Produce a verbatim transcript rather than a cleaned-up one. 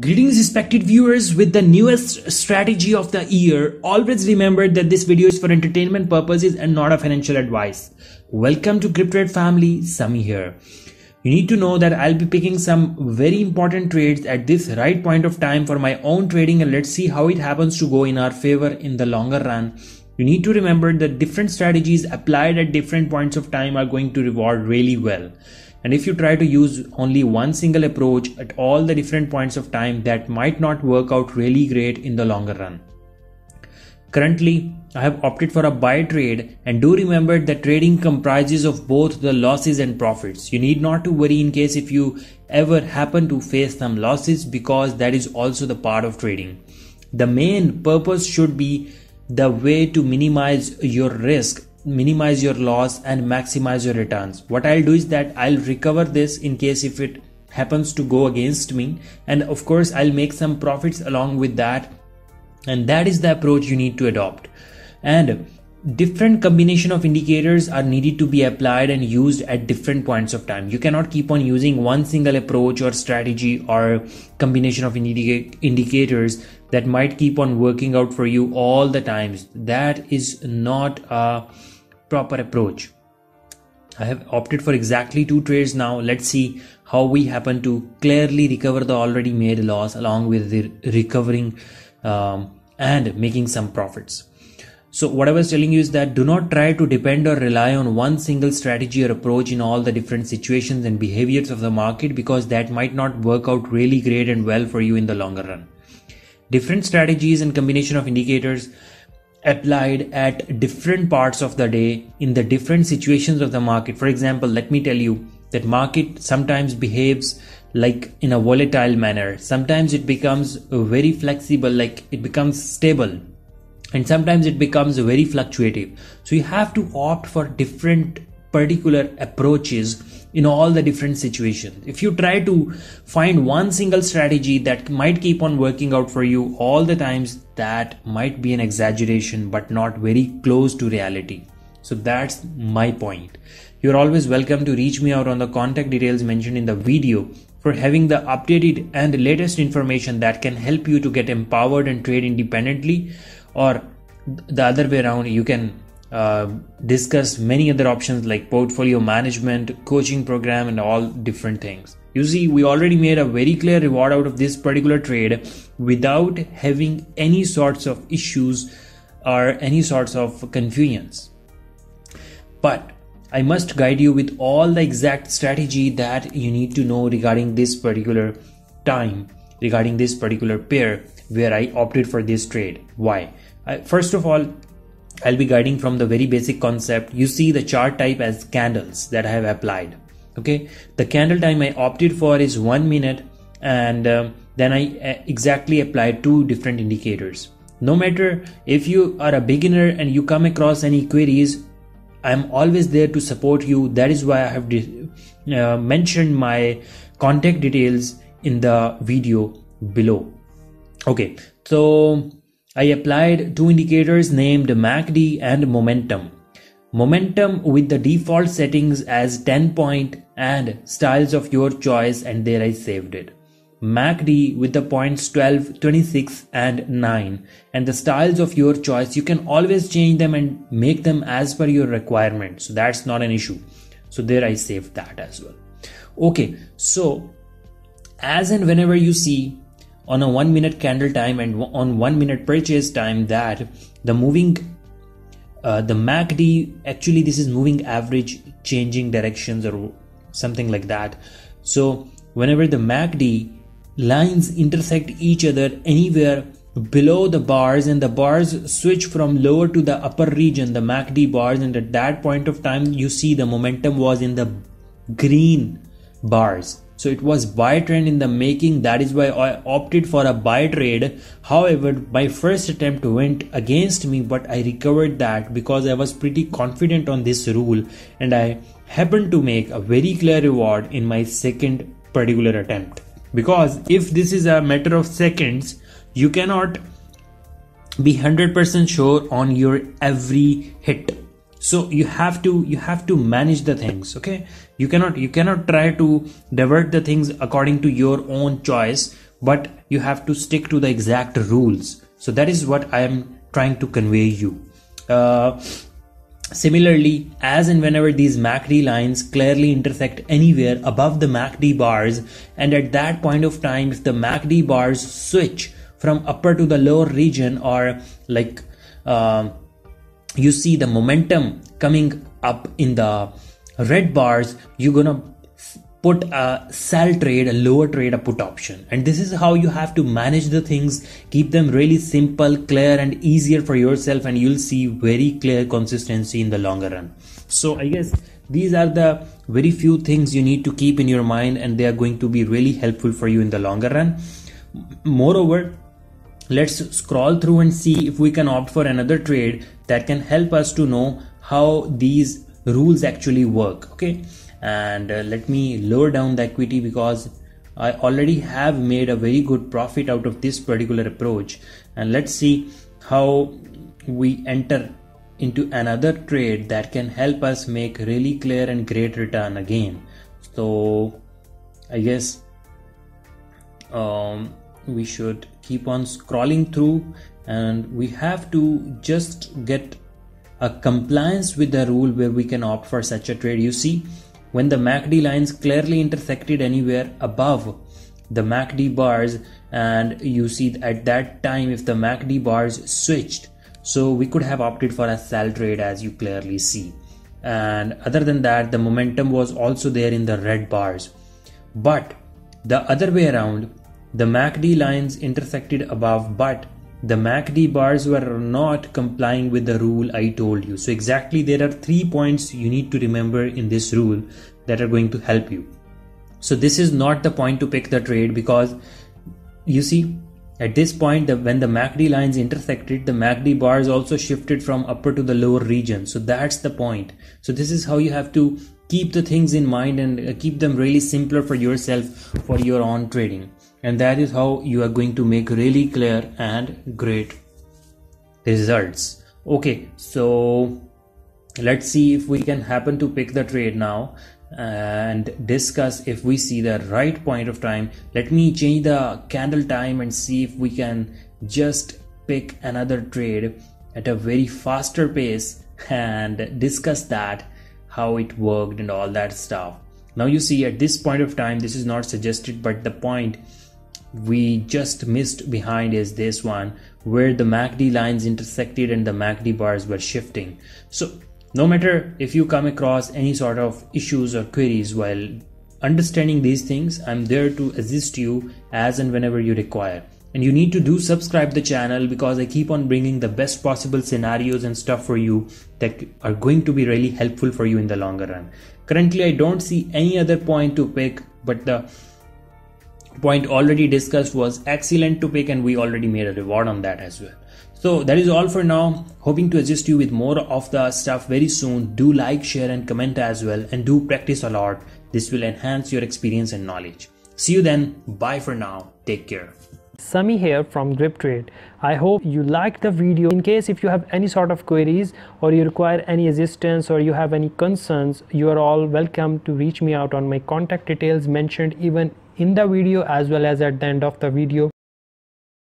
Greetings respected viewers with the newest strategy of the year. Always remember that this video is for entertainment purposes and not a financial advice. Welcome to GripTrade family, Sami here. You need to know that I'll be picking some very important trades at this right point of time for my own trading, and let's see how it happens to go in our favor in the longer run. You need to remember that different strategies applied at different points of time are going to reward really well. And if you try to use only one single approach at all the different points of time, that might not work out really great in the longer run. Currently, I have opted for a buy trade, and do remember that trading comprises of both the losses and profits. You need not to worry in case if you ever happen to face some losses, because that is also the part of trading. The main purpose should be the way to minimize your risk, minimize your loss, and maximize your returns. What I'll do is that I'll recover this in case if it happens to go against me, and of course I'll make some profits along with that, and that is the approach you need to adopt. And different combination of indicators are needed to be applied and used at different points of time. You cannot keep on using one single approach or strategy or combination of indica- indicators that might keep on working out for you all the times. That is not a proper approach. I have opted for exactly two trades now. Let's see how we happen to clearly recover the already made loss along with the recovering um, and making some profits. So what I was telling you is that do not try to depend or rely on one single strategy or approach in all the different situations and behaviors of the market, because that might not work out really great and well for you in the longer run. Different strategies and combination of indicators applied at different parts of the day in the different situations of the market. For example, let me tell you that market sometimes behaves like in a volatile manner. Sometimes it becomes very flexible, like it becomes stable. And sometimes it becomes very fluctuative. So you have to opt for different particular approaches in all the different situations. If you try to find one single strategy that might keep on working out for you all the times, that might be an exaggeration, but not very close to reality. So that's my point. You're always welcome to reach me out on the contact details mentioned in the video for having the updated and latest information that can help you to get empowered and trade independently. Or the other way around, you can uh, discuss many other options like portfolio management, coaching program, and all different things. You see, we already made a very clear reward out of this particular trade without having any sorts of issues or any sorts of confusions. But I must guide you with all the exact strategy that you need to know regarding this particular time, regarding this particular pair where I opted for this trade. Why? I, first of all, I'll be guiding from the very basic concept. You see the chart type as candles that I have applied. Okay, the candle time I opted for is one minute, and um, then I uh, exactly applied two different indicators. No matter if you are a beginner and you come across any queries, I'm always there to support you. That is why I have uh, mentioned my contact details in the video below. Okay, so I applied two indicators named M A C D and Momentum. Momentum with the default settings as ten point and styles of your choice, and there I saved it. M A C D with the points twelve, twenty-six and nine and the styles of your choice. You can always change them and make them as per your requirement. So that's not an issue. So there I saved that as well. Okay, so as and whenever you see on a one minute candle time and on one minute purchase time that the moving uh, the M A C D, actually this is moving average changing directions or something like that. So whenever the M A C D lines intersect each other anywhere below the bars and the bars switch from lower to the upper region, the M A C D bars, and at that point of time you see the momentum was in the green bars. So it was buy trend in the making. That is why I opted for a buy trade. However, my first attempt went against me, but I recovered that because I was pretty confident on this rule, and I happened to make a very clear reward in my second particular attempt. Because if this is a matter of seconds, you cannot be one hundred percent sure on your every hit. So you have to you have to manage the things. Okay, you cannot you cannot try to divert the things according to your own choice but you have to stick to the exact rules. So that is what I am trying to convey you. Uh, similarly, as and whenever these M A C D lines clearly intersect anywhere above the M A C D bars, and at that point of time, if the M A C D bars switch from upper to the lower region, or like uh, you see the momentum coming up in the red bars, you're gonna put a sell trade, a lower trade, a put option. And this is how you have to manage the things. Keep them really simple, clear, and easier for yourself, and you'll see very clear consistency in the longer run. So I guess these are the very few things you need to keep in your mind, and they are going to be really helpful for you in the longer run. Moreover, let's scroll through and see if we can opt for another trade that can help us to know how these rules actually work. Okay. And uh, let me lower down the equity because I already have made a very good profit out of this particular approach. And let's see how we enter into another trade that can help us make really clear and great return again. So I guess um, we should keep on scrolling through, and we have to just get a compliance with the rule where we can opt for such a trade. You see, when the M A C D lines clearly intersected anywhere above the M A C D bars, and you see at that time if the M A C D bars switched, so we could have opted for a sell trade, as you clearly see. And other than that, the momentum was also there in the red bars. But the other way around, the M A C D lines intersected above, but the M A C D bars were not complying with the rule I told you. So exactly, there are three points you need to remember in this rule that are going to help you. So this is not the point to pick the trade, because you see at this point, the, when the M A C D lines intersected, the M A C D bars also shifted from upper to the lower region. So that's the point. So this is how you have to keep the things in mind and keep them really simpler for yourself for your own trading. And that is how you are going to make really clear and great results. Okay, so let's see if we can happen to pick the trade now and discuss if we see the right point of time. Let me change the candle time and see if we can just pick another trade at a very faster pace and discuss that, how it worked and all that stuff. Now you see at this point of time, this is not suggested, but the point we just missed behind is this one where the M A C D lines intersected and the M A C D bars were shifting. So no matter if you come across any sort of issues or queries while understanding these things, I'm there to assist you as and whenever you require. And you need to do subscribe the channel, because I keep on bringing the best possible scenarios and stuff for you that are going to be really helpful for you in the longer run. Currently, I don't see any other point to pick, but the point already discussed was excellent to pick, and we already made a reward on that as well. So that is all for now. Hoping to assist you with more of the stuff very soon. Do like, share, and comment as well, and do practice a lot. This will enhance your experience and knowledge. See you then. Bye for now. Take care. Sami here from GripTrade. I hope you liked the video. In case if you have any sort of queries or you require any assistance or you have any concerns, you are all welcome to reach me out on my contact details mentioned even in the video as well as at the end of the video.